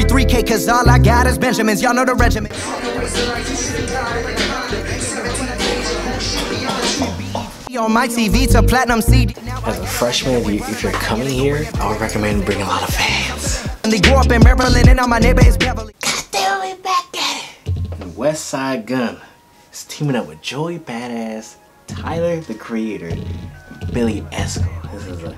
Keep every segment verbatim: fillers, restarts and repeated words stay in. every three K, cause all I got is Benjamins. Y'all know the regiment. On my T V to platinum C D. As a freshman, if, you, if you're coming here, I would recommend bringing a lot of fans. And they grew up in Maryland and now my neighbor is Beverly. Goddamn, we back at it. And Westside Gunn is teaming up with Joey Badass, Tyler the Creator, and Billie Essco. This is a,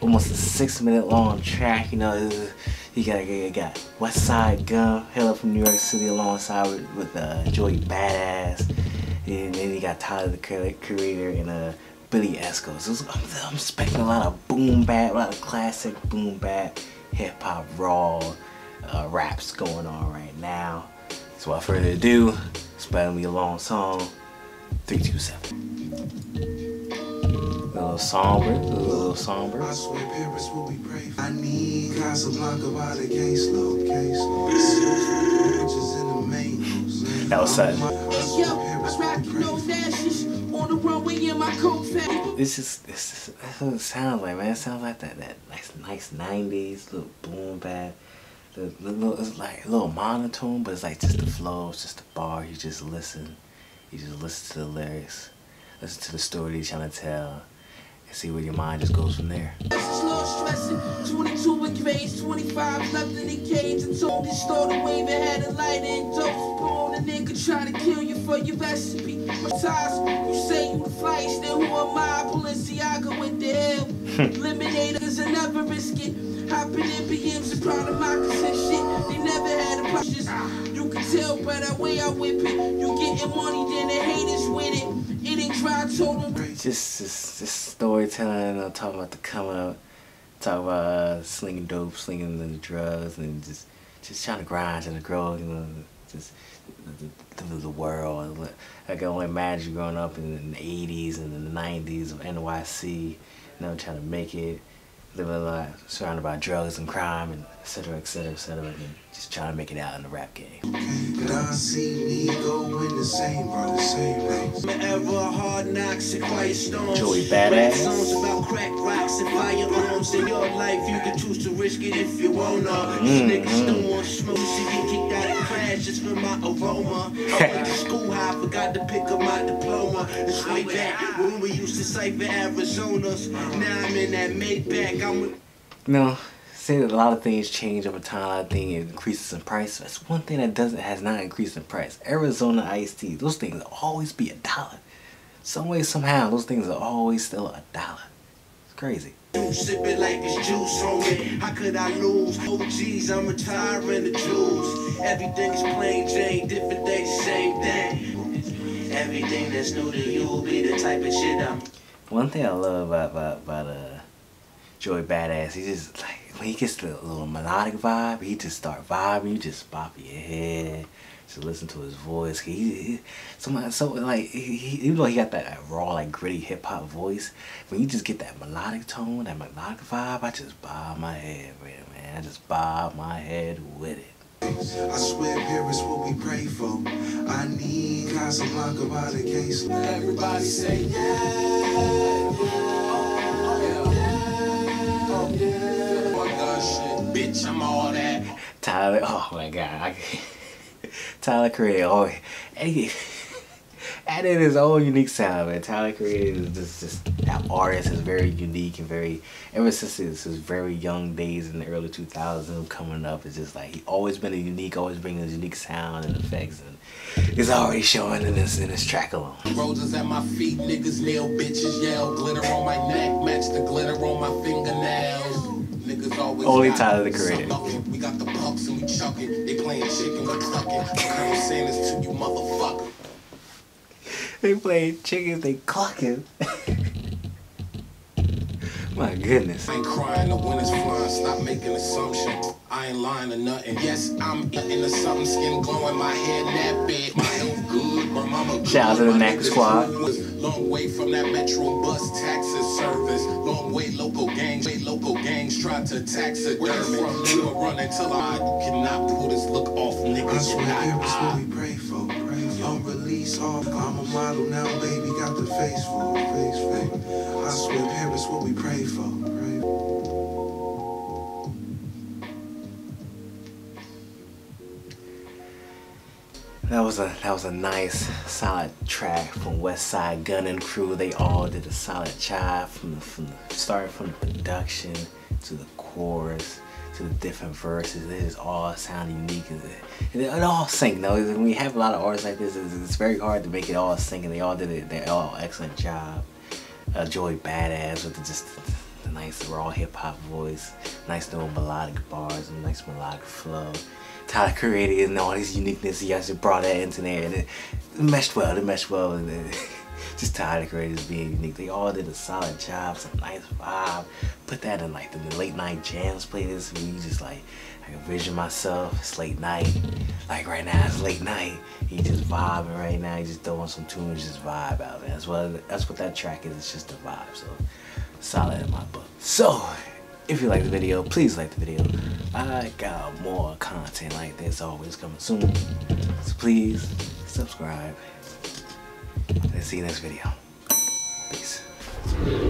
almost a six minute long track. You know, is, you got you got Westside Gunn, hail up from New York City, alongside with, with uh, Joey Badass. And then you got Tyler the Creator and uh, Billie Essco. So I'm, I'm expecting a lot of boom bap, a lot of classic boom bap, hip hop, raw uh, raps going on right now. So without further ado, it's about to be a long song, three two seven. A little somber, a little somber. I swear Paris will be brave. I need Casablanca by the case load, case load. That was sudden. This is this is that's what it sounds like, man. It sounds like that that nice nice nineties little boom bap. The little it's like a little monotone, but it's like just the flow, it's just the bar. You just listen, you just listen to the lyrics, listen to the story they're trying to tell, and see where your mind just goes from there. twenty-two in grades, twenty-five left in the cage and told this story wave and had a light and dope. A nigga try to kill you for your recipe. Besides, you say you the flights, then who am I? Balenciaga with the hell. Eliminators and never risk it. Hopping in B Ms and proud of moccasins and shit. They never had a precious. You can tell by the way I whip it. You getting money, then the haters with it. It ain't dry, told them. Just, just, just storytelling. I'm talking about the come up. Talking about uh, slinging dope, slinging the drugs, and just, just trying to grind, trying to grow, you know. Just the, the, the world. I can only imagine growing up in the eighties and the nineties of N Y C, now trying to make it, living a life surrounded by drugs and crime and et cetera, et cetera, et cetera, and just trying to make it out in the rap game. But I see me go in the same road, the same race. Ever hard knocks and quiet storms. Joey Badass. Songs about crack rocks and firearms in your life. You can choose to risk it if you wanna. Niggas don't want smoke, so you kicked out of crashes from my aroma. I went to school high, forgot to pick up my diploma. It's way back when we used to cipher Arizonas. Now I'm in that Maybach. I'm with. No. Say that a lot of things change over time, a lot of things increases in price. That's one thing that doesn't has not increased in price. Arizona iced tea, those things will always be a dollar. Some way, somehow, those things are always still a dollar. It's crazy. You sip it like it's juice, homie. How could I lose? Oh geez, I'm retiring the Jews. Everything is plain Jane, different day, same thing. Everything that's new to you will be the type of shit I'm. One thing I love about about, about uh, Joey Badass, he just like. When he gets the little melodic vibe, he just start vibing. You just bop your head, just listen to his voice. He, he somebody, so like, he, he, even though he got that raw, like gritty hip hop voice, when you just get that melodic tone, that melodic vibe, I just bob my head with it, man. I just bob my head with it. I swear Paris what we pray for. I need Casablanca by the case. Everybody say yeah, yeah, yeah, yeah. Bitch, I'm all that. Tyler, oh my god, I, Tyler Creator, oh, he, added his own unique sound, man. Tyler Creator is just, just that artist is very unique and very. Ever since his, his very young days in the early two thousands, coming up, it's just like he always been a unique, always bringing his unique sound and effects, and he's already showing in this in this track alone. Roses at my feet, niggas nail, bitches yell, glitter on my neck, match the glitter on my fingernails. Only Tyler the Creator. We got the punks and we chucking. They playing chicken with clucking. I'm saying this to you, motherfucker. They playing chicken, they clucking. My goodness. I ain't crying, the wind is flying. Stop making assumptions. I ain't lying to nothing. Yes, I'm eating to something. Skin glowing, my head that big. My health good, my mama. Shout out to the Mac Squad. Long way from that metro bus taxi service. Long way local gangs. Way local gangs try to tax it. Where from? You are running till I cannot pull this look off, niggas. That's what I, we pray for. I'm release off. I'm a model now, baby. Got the face for it, face for it. I swear, Paris, what we pray for. Pray. That was a that was a nice solid track from Westside Gunn and crew. They all did a solid job from the, from the starting from the production to the chorus to the different verses. They just all sound unique and it all sync. Though when we have a lot of artists like this, it's, it's very hard to make it all sync, and they all did it. They all excellent job. Uh, Joey Badass with the, just the, the nice raw hip hop voice, nice little melodic bars, and nice melodic flow. Tyler the Creator and all his uniqueness, he actually brought that into there, and it meshed well, it meshed well, and it, just Tyler the Creator being unique. They all did a solid job, some nice vibe. Put that in like the late night jams playlist, and you just like, I can vision myself, it's late night, like right now it's late night, he just vibing right now, he just throwing some tunes, just vibe out, man. That's what, that's what that track is, it's just a vibe, so solid in my book. So, if you like the video, please like the video. I got more content like this always coming soon. So please subscribe. And see you next video. Peace.